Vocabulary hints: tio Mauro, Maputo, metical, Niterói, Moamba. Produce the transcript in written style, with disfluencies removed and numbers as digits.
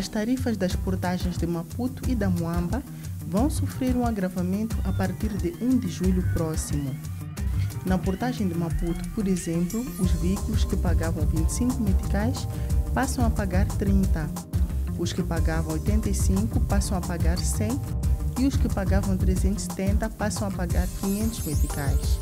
as tarifas das portagens de Maputo e da Moamba vão sofrer um agravamento a partir de 1 de julho próximo. Na portagem de Maputo, por exemplo, os veículos que pagavam 25 meticais passam a pagar 30, os que pagavam 85 passam a pagar 100 e os que pagavam 370 passam a pagar 500 meticais.